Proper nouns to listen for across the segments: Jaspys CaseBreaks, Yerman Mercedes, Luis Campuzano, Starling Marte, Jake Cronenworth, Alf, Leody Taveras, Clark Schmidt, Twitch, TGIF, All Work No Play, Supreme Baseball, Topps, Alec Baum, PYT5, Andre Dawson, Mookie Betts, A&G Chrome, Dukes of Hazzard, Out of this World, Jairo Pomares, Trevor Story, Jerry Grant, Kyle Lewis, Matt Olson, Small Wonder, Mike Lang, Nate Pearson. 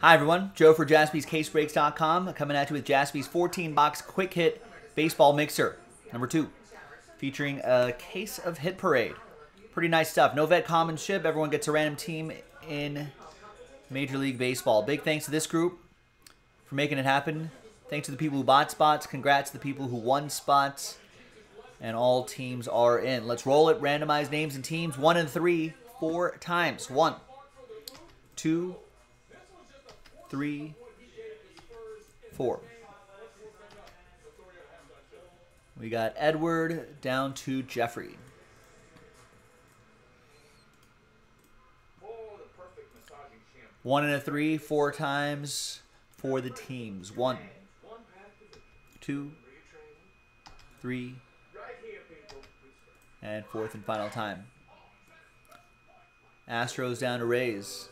Hi everyone, Joe for JaspysCaseBreaks.com coming at you with Jaspys 14-box Quick Hit Baseball Mixer, number 2, featuring a case of Hit Parade. Pretty nice stuff. No vet common ship. Everyone gets a random team in Major League Baseball. Big thanks to this group for making it happen. Thanks to the people who bought spots. Congrats to the people who won spots. And all teams are in. Let's roll it. Randomize names and teams. 1 and 3, 4 times. 1, 2, 3, 4. We got Edward down to Jeffrey. Oh, the perfect massaging shampoo. 1 and a 3, 4 times for the teams. 1, 2, 3, and 4th and final time. Astros down to Rays.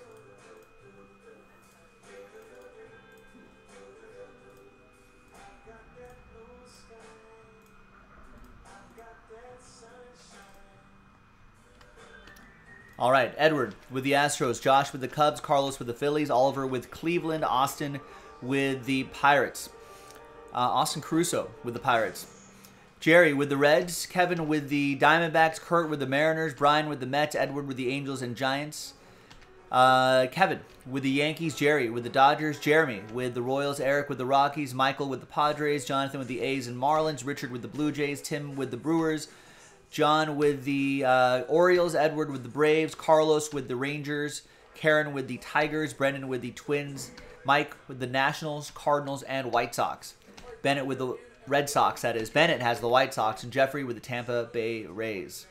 All right, Edward with the Astros, Josh with the Cubs, Carlos with the Phillies, Oliver with Cleveland, Austin with the Pirates, Austin Caruso with the Pirates, Jerry with the Reds, Kevin with the Diamondbacks, Kurt with the Mariners, Brian with the Mets, Edward with the Angels and Giants, Kevin with the Yankees, Jerry with the Dodgers, Jeremy with the Royals, Eric with the Rockies, Michael with the Padres, Jonathan with the A's and Marlins, Richard with the Blue Jays, Tim with the Brewers, John with the Orioles, Edward with the Braves, Carlos with the Rangers, Karen with the Tigers, Brendan with the Twins, Mike with the Nationals, Cardinals, and White Sox. Bennett with the Red Sox, that is. Bennett has the White Sox, and Jeffrey with the Tampa Bay Rays.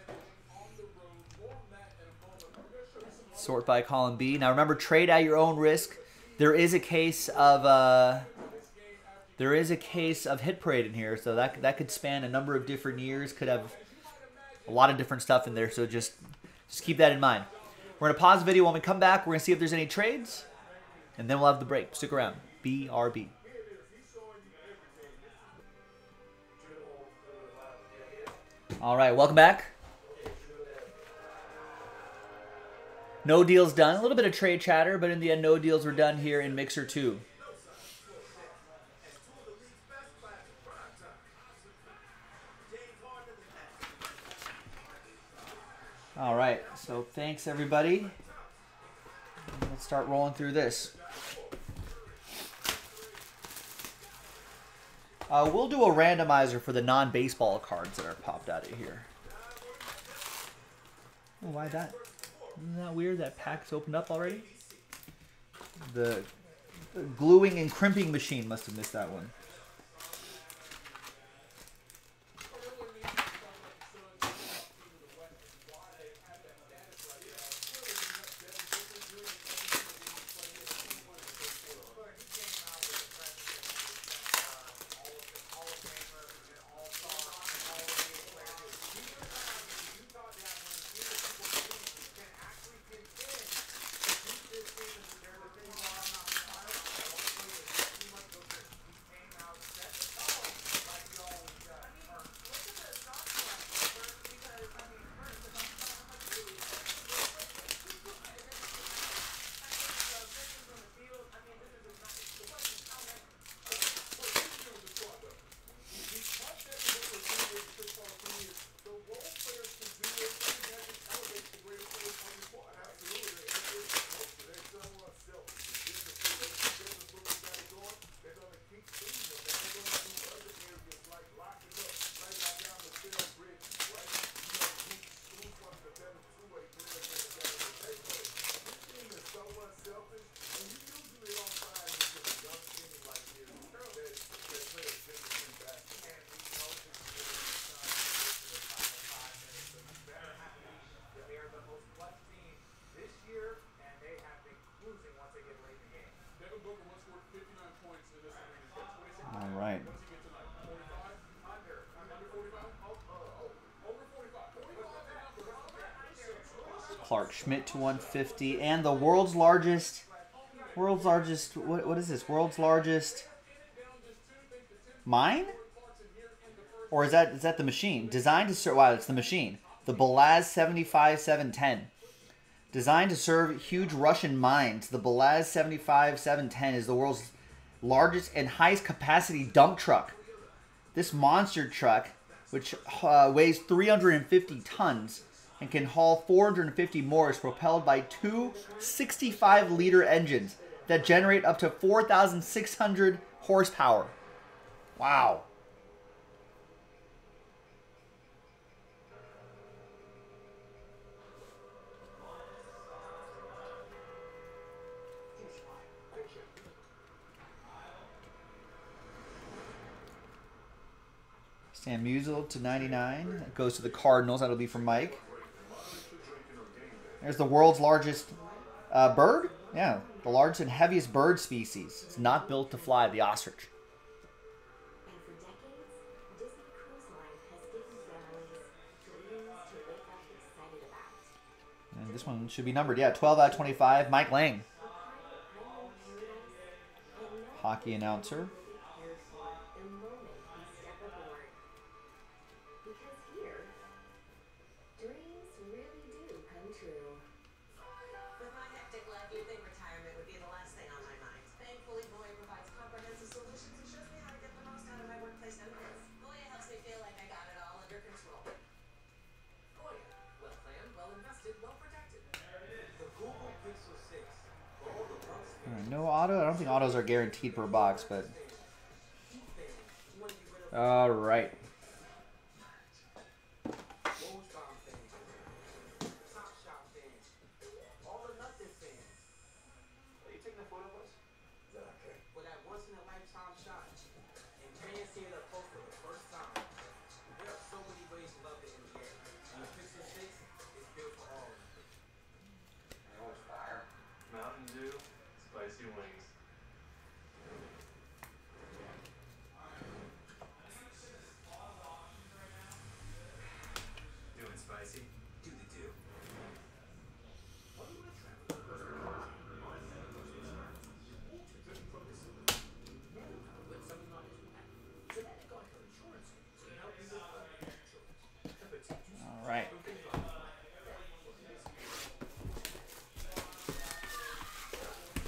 Sort by column B. Now remember, trade at your own risk. There is a case of Hit Parade in here, so that could span a number of different years. Could have a lot of different stuff in there, so just keep that in mind. We're going to pause the video. When we come back, we're going to see if there's any trades, and then we'll have the break. Stick around. BRB. All right, welcome back. No deals done. A little bit of trade chatter, but in the end, no deals were done here in Mixer 2. All right, so thanks everybody. Let's start rolling through this. We'll do a randomizer for the non-baseball cards that are popped out of here. Oh, why that? Isn't that weird? That pack's opened up already? The gluing and crimping machine must have missed that one. All right. Clark Schmidt to 150, and the world's largest. What is this? World's largest mine? Or is that the machine designed to serve? Wow, it's the machine. The Belaz 75710. Designed to serve huge Russian mines, the Belaz 75710 is the world's largest and highest capacity dump truck. This monster truck, which weighs 350 tons and can haul 450 more, is propelled by two 65-liter engines that generate up to 4,600 horsepower. Wow. Sam Musial to 99. That goes to the Cardinals. That'll be for Mike. There's the world's largest bird. Yeah, the largest and heaviest bird species. It's not built to fly, the ostrich. And this one should be numbered. Yeah, 12 out of 25. Mike Lang. Hockey announcer. No auto? I don't think autos are guaranteed per box, but... Alright.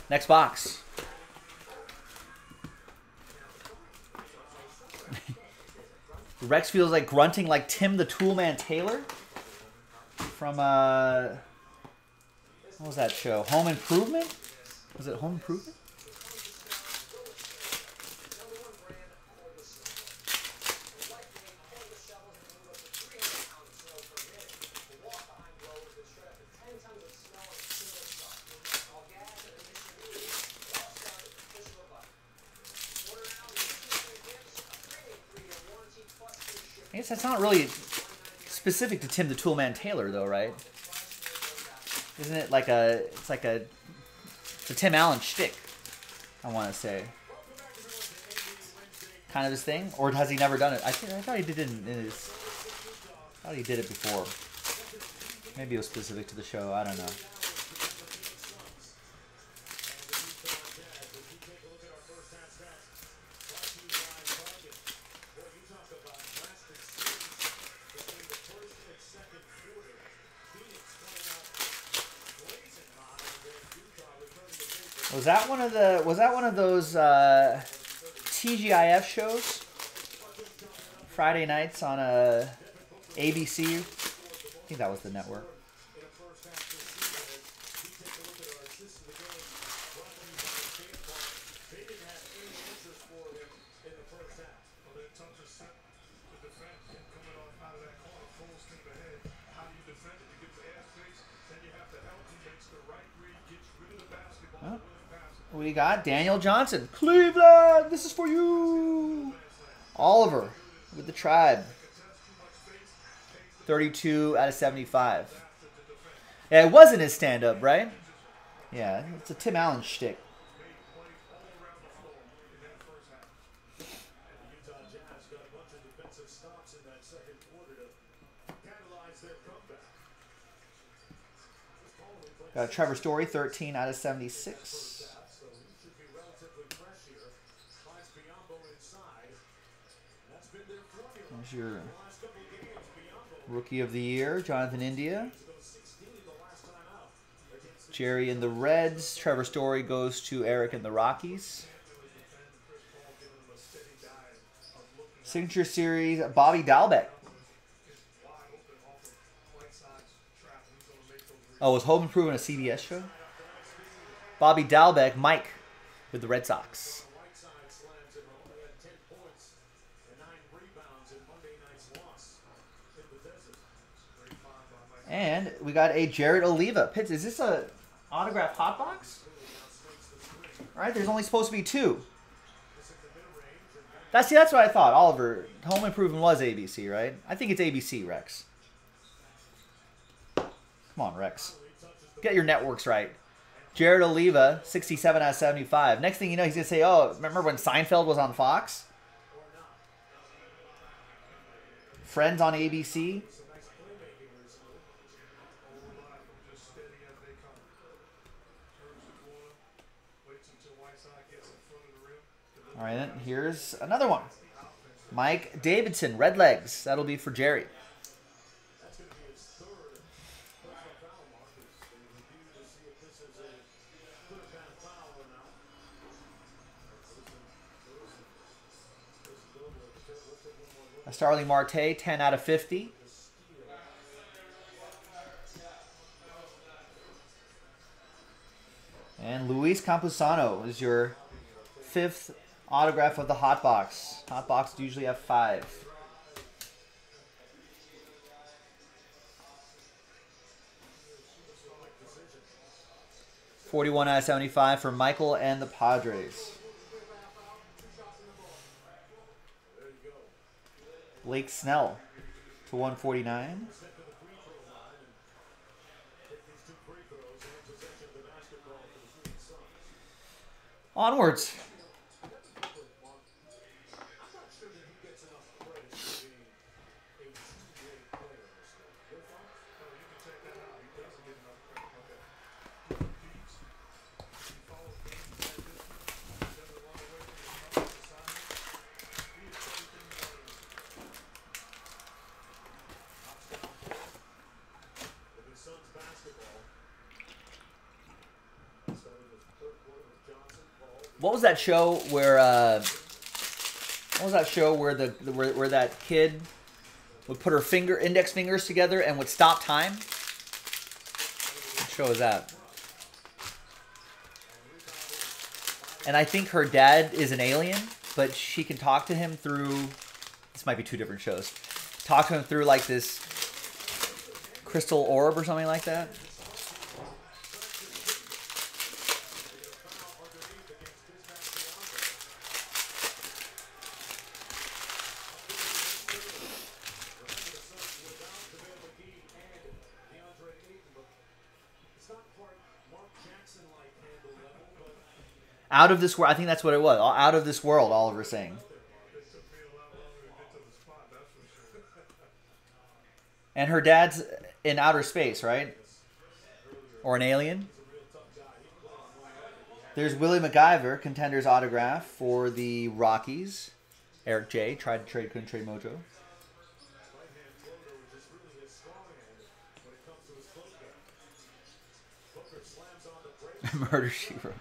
Next box. Rex feels like grunting like Tim the Toolman Taylor from what was that show? Home Improvement? Was it Home Improvement? I guess that's not really specific to Tim the Toolman Taylor, though, right? Isn't it like a... It's like a... It's a Tim Allen shtick, I want to say. Kind of his thing? Or has he never done it? I thought he did it I thought he did it before. Maybe it was specific to the show. I don't know. Was that one of those TGIF shows? Friday nights on ABC. I think that was the network. We got Daniel Johnson. Cleveland, this is for you. Oliver with the Tribe. 32 out of 75. Yeah, it wasn't his stand-up, right? Yeah, it's a Tim Allen shtick. Got Trevor Story, 13 out of 76. There's your Rookie of the Year, Jonathan India. Jerry and the Reds. Trevor Story goes to Eric and the Rockies. Signature Series, Bobby Dalbec. Oh, was Home Improvement a CBS show? Bobby Dalbec, Mike, with the Red Sox. And we got a Jared Oliva. Pitts, is this a autograph hot box? All right, there's only supposed to be two. That's what I thought, Oliver. Home Improvement was ABC, right? I think it's ABC, Rex. Come on, Rex. Get your networks right. Jared Oliva, 67 out of 75. Next thing you know, he's going to say, oh, remember when Seinfeld was on Fox? Friends on ABC? All right, then here's another one. Mike Davidson, Red Legs. That'll be for Jerry. A Starling Marte, 10 out of 50. And Luis Campuzano is your fifth autograph of the hot box. Hot boxes usually have 5. $41 out of $75 for Michael and the Padres. Blake Snell to 149. Onwards. What was that show where? What was that show where where that kid would put her index fingers together and would stop time? What show is that? And I think her dad is an alien, but she can talk to him through. This might be two different shows. Talk to him through like this crystal orb or something like that. Out of this world. I think that's what it was. Out of this world, Oliver's saying. And her dad's in outer space, right? Or an alien. There's Willie MacGyver, contender's autograph for the Rockies. Eric J. Tried to trade, couldn't trade Mojo. Murder, She Wrote.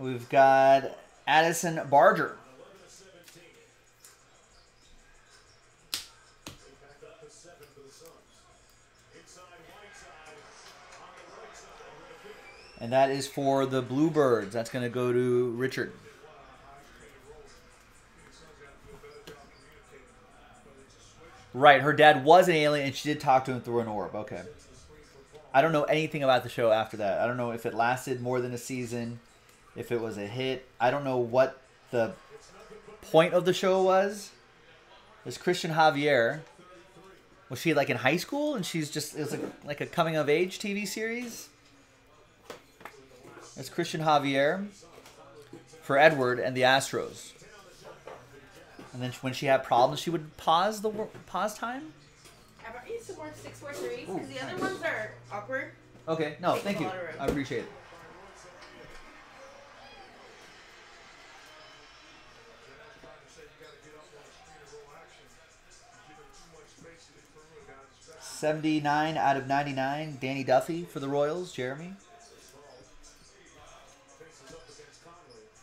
We've got Addison Barger. And that is for the Bluebirds. That's going to go to Richard. Right, her dad was an alien and she did talk to him through an orb. Okay. I don't know anything about the show after that. I don't know if it lasted more than a season. If it was a hit, I don't know what the point of the show was. There's Christian Javier. Was she like in high school and she's just, it was like a coming of age TV series? There's Christian Javier for Edward and the Astros. And then when she had problems, she would pause the pause time. I brought you some more 643s because the other ones are awkward. Okay, no, thank you. I appreciate it. 79 out of 99, Danny Duffy for the Royals, Jeremy.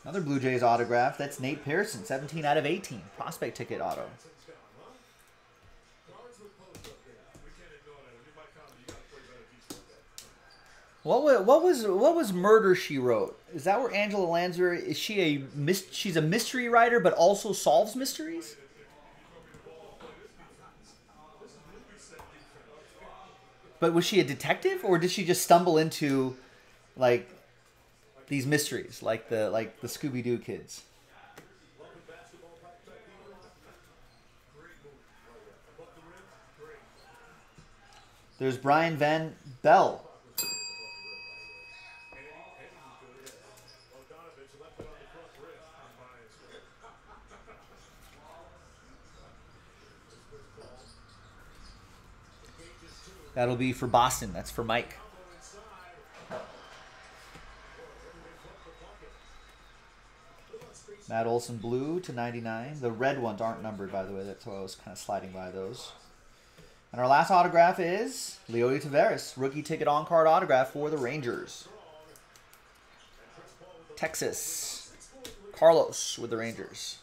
Another Blue Jays autograph. That's Nate Pearson, 17 out of 18, prospect ticket auto. What was Murder, She Wrote? Is that where Angela Lansbury is? She's a mystery writer, but also solves mysteries. But was she a detective, or did she just stumble into like these mysteries, like the Scooby-Doo kids? There's Brian Van Bell. That'll be for Boston. That's for Mike. Matt Olson blue /99. The red ones aren't numbered, by the way. That's why I was kind of sliding by those. And our last autograph is Leody Taveras. Rookie ticket on card autograph for the Rangers. Texas. Carlos with the Rangers.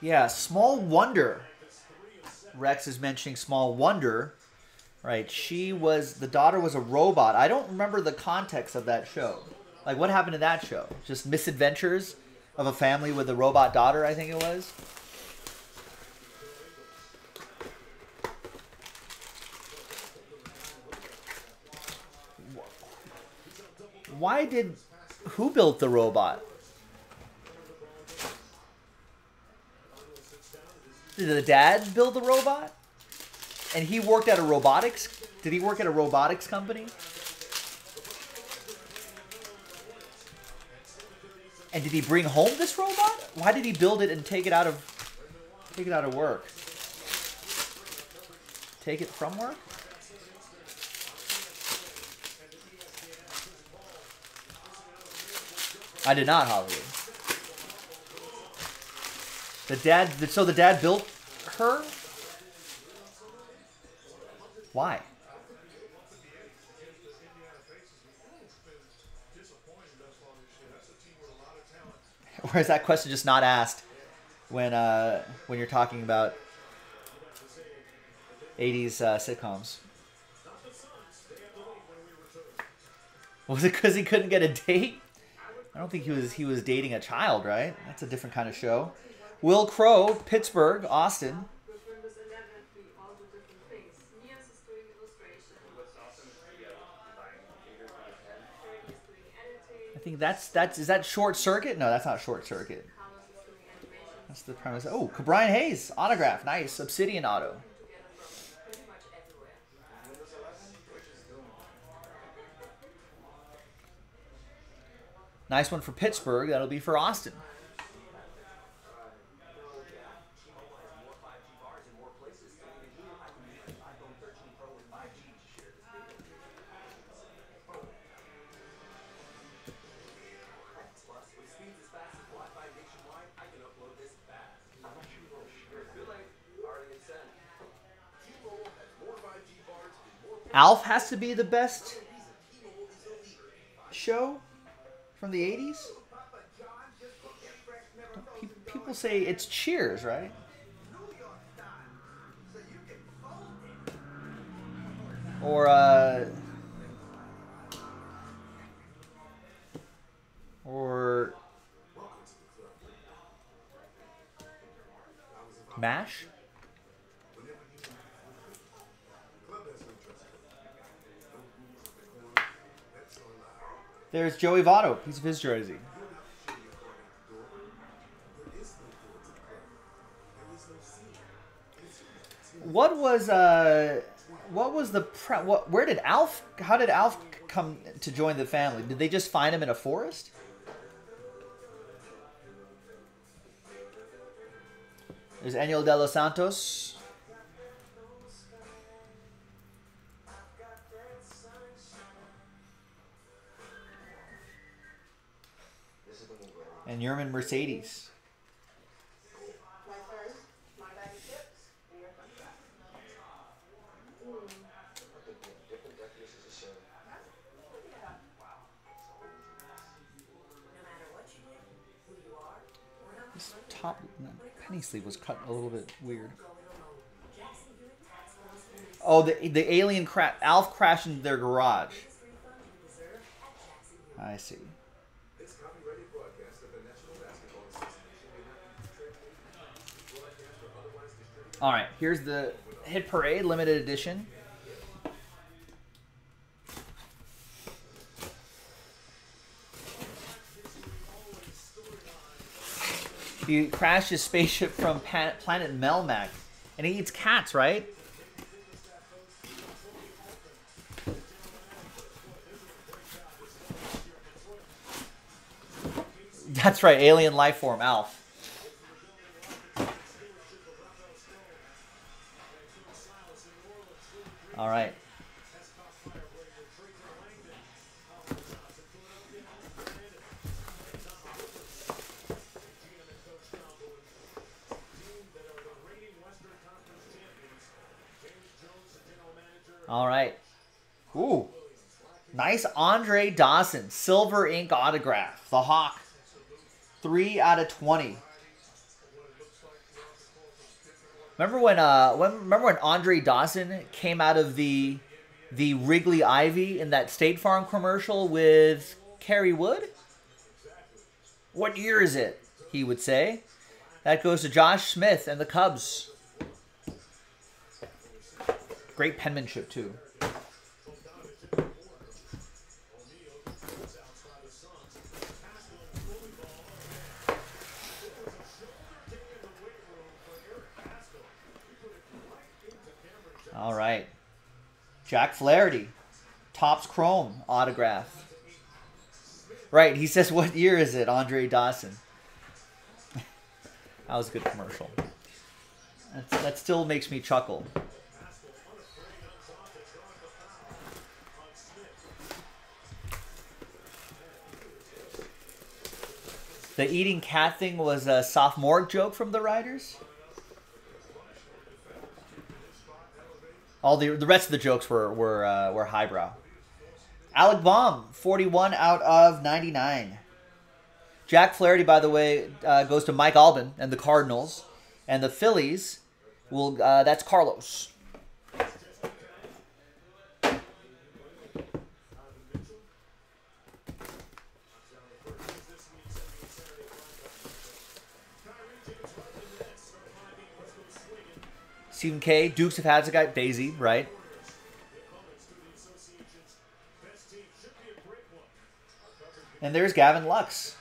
Yeah, Small Wonder. Rex is mentioning Small Wonder, right? The daughter was a robot. I don't remember the context of that show. Like, what happened to that show? Just misadventures of a family with a robot daughter, I think it was. Who built the robot? Did the dad build the robot? And he worked at a robotics? Did he work at a robotics company? And did he bring home this robot? Why did he build it and take it out of work? Take it from work? I did not, Hollywood. So the dad built her? Why? Or is that question just not asked when you're talking about 80s sitcoms? Was it because he couldn't get a date? I don't think he was dating a child, right? That's a different kind of show. Will Crow, Pittsburgh, Austin. I think is that Short Circuit? No, that's not Short Circuit. That's the premise. Oh, Brian Hayes, autograph, nice, Obsidian auto. Nice one for Pittsburgh. That'll be for Austin. Alf has to be the best show from the 80s? People say it's Cheers, right? Or MASH? There's Joey Votto, piece of his jersey. How did Alf come to join the family? Did they just find him in a forest? There's Eniel De Los Santos. and Yerman Mercedes. This top penny sleeve was cut a little bit weird. Oh, the alien Alf crashed into their garage. I see. All right, here's the Hit Parade limited edition. He crashed his spaceship from planet Melmac, and he eats cats, right? That's right, alien life form, Alf. All right. All right. Ooh. Nice Andre Dawson, silver ink autograph. The Hawk. 3/20. Remember when? Remember when Andre Dawson came out of the Wrigley Ivy in that State Farm commercial with Kerry Wood? What year is it? He would say. That goes to Josh Smith and the Cubs. Great penmanship too. All right, Jack Flaherty, Topps Chrome autograph. Right, he says, "What year is it?" Andre Dawson. That was a good commercial. That still makes me chuckle. The eating cat thing was a sophomore joke from the writers. All the rest of the jokes were highbrow. Alec Baum, 41/99. Jack Flaherty, by the way, goes to Mike Albin and the Cardinals, and the Phillies will. That's Carlos. Stephen K, Dukes of Hazzard got Daisy, right? And there's Gavin Lux.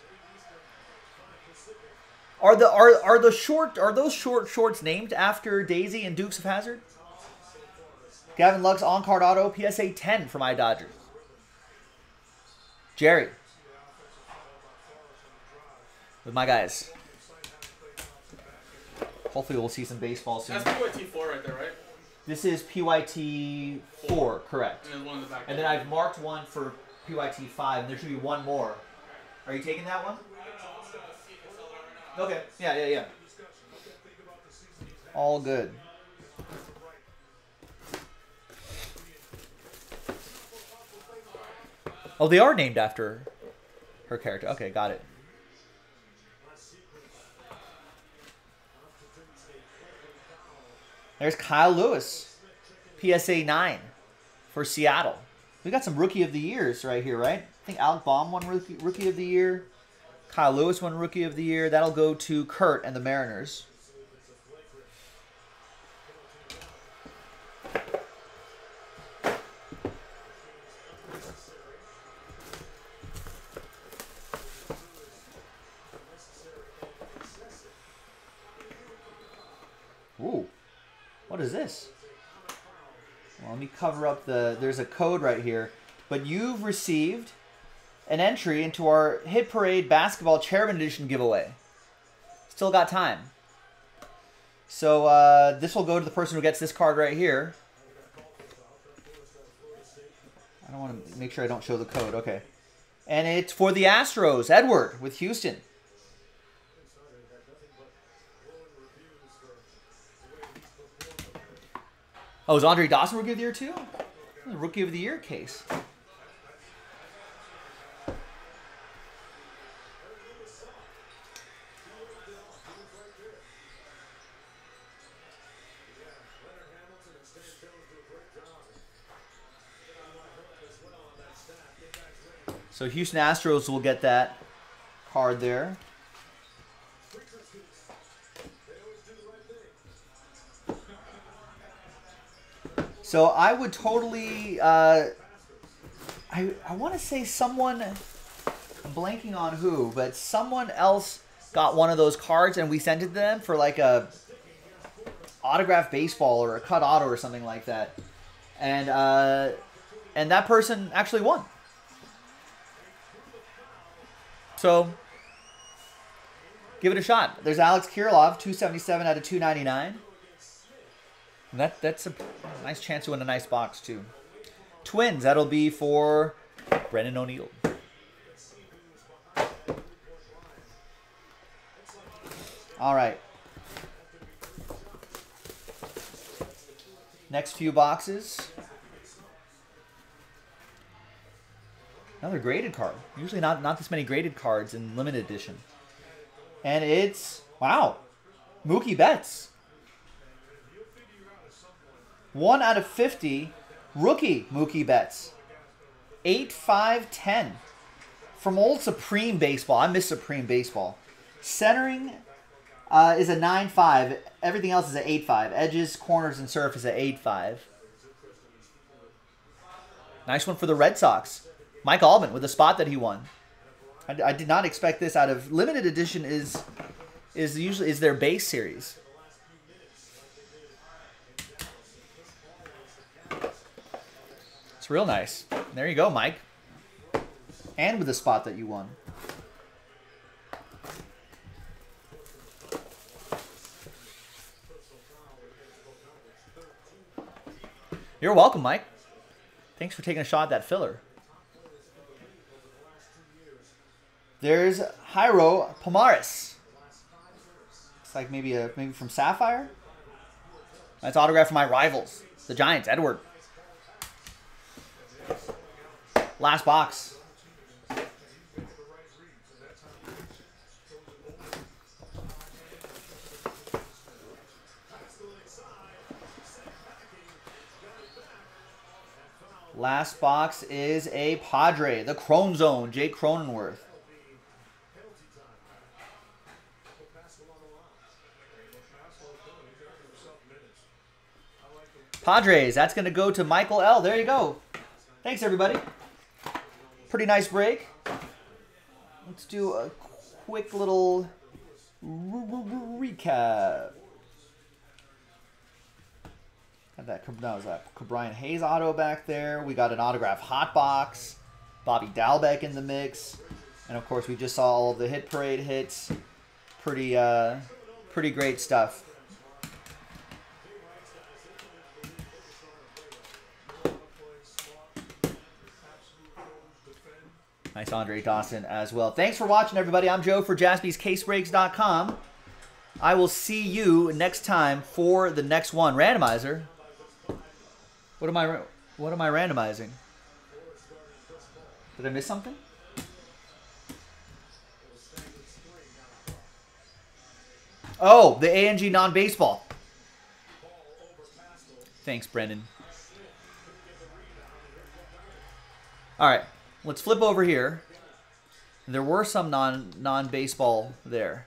Are those short shorts named after Daisy and Dukes of Hazzard? Gavin Lux on card auto PSA 10 from iDodgers. Jerry with my guys. Hopefully we'll see some baseball soon. That's PYT4 right there, right? This is PYT4, correct. And then one in the back. And then I've marked one for PYT5, and there should be one more. Are you taking that one? Okay. Yeah. All good. Oh, they are named after her character. Okay, got it. There's Kyle Lewis, PSA 9 for Seattle. We got some Rookie of the Years right here, right? I think Alec Baum won Rookie of the Year. Kyle Lewis won Rookie of the Year. That'll go to Kurt and the Mariners. Ooh. What is this? Well, let me cover up the... There's a code right here. But you've received an entry into our Hit Parade Basketball Chairman Edition giveaway. Still got time. So this will go to the person who gets this card right here. I don't want to make sure I don't show the code. Okay. And it's for the Astros. Edward with Houston. Oh, is Andre Dawson Rookie of the Year too? Rookie of the Year case. So Houston Astros will get that card there. So I would totally, I want to say someone, I'm blanking on who, but someone else got one of those cards and we sent it to them for like a autographed baseball or a cut auto or something like that. And that person actually won. So give it a shot. There's Alex Kirilov, 277 out of 299. And that's a nice chance to win a nice box, too. Twins, that'll be for Brendan O'Neill. All right. Next few boxes. Another graded card. Usually not this many graded cards in limited edition. And it's, wow, Mookie Betts. 1 out of 50, rookie Mookie Betts. 8/5/10 from old Supreme Baseball. I miss Supreme Baseball. Centering is a 9/5. Everything else is an 8/5. Edges, corners, and surf is an 8/5. Nice one for the Red Sox. Mike Allman with a spot that he won. I did not expect this out of limited edition. Is usually their base series. It's real nice. There you go, Mike. And with the spot that you won. You're welcome, Mike. Thanks for taking a shot at that filler. There's Jairo Pomares. It's like maybe from Sapphire. That's autographed for my rivals, the Giants, Edward. Last box. Last box is a Padre, the Chrome Zone, Jake Cronenworth. Padres, that's going to go to Michael L. There you go. Thanks, everybody. Pretty nice break. Let's do a quick little recap. Got that Cabrian Hayes auto back there. We got an autograph hot box. Bobby Dalbec in the mix, and of course we just saw all of the Hit Parade hits. Pretty great stuff. Nice Andre Dawson as well. Thanks for watching, everybody. I'm Joe for JaspysCaseBreaks.com. I will see you next time for the next one. Randomizer. What am I randomizing? Did I miss something? Oh, the A&G non-baseball. Thanks, Brendan. All right. Let's flip over here. There were some non-baseball there.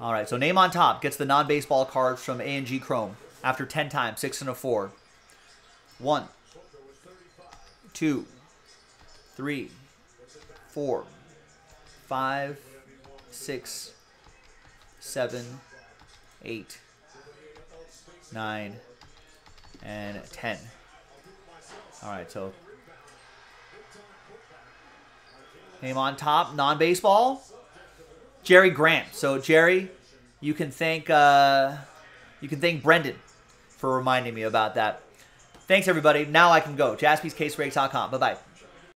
All right, so name on top gets the non-baseball cards from A&G Chrome after 10 times, 6 and a 4. 1, 2, 3, 4, 5, 6, 7, 8, 9, and 10. All right, so name on top, non-baseball, Jerry Grant. So Jerry, you can thank Brendan for reminding me about that. Thanks, everybody. Now I can go. JaspysCaseBreaks.com. Bye bye.